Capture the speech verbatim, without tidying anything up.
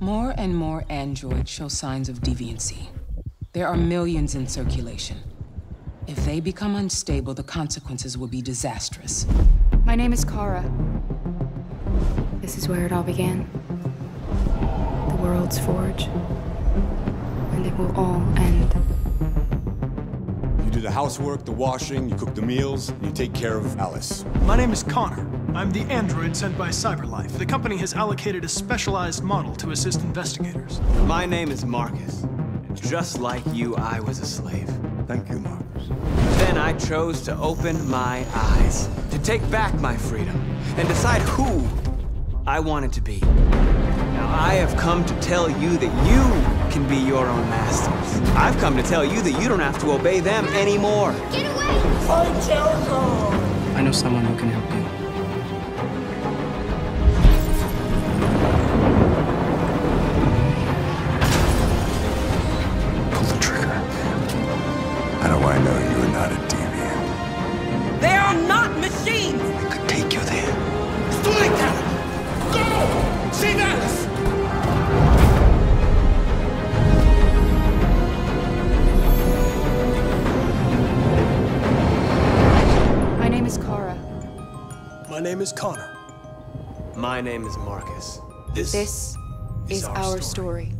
More and more androids show signs of deviancy. There are millions in circulation. If they become unstable, the consequences will be disastrous. My name is Kara. This is where it all began. The world's forge. And it will all end. You do the housework, the washing, you cook the meals, and you take care of Alice. My name is Connor. I'm the android sent by CyberLife. The company has allocated a specialized model to assist investigators. My name is Marcus. Just like you, I was a slave. Thank you, Marcus. Then I chose to open my eyes, to take back my freedom, and decide who I wanted to be. Now, I have come to tell you that you can be your own masters. I've come to tell you that you don't have to obey them anymore. Get away! Find Jericho! I know someone who can help you. My name is Connor. My name is Marcus. This, this is, is our, our story. story.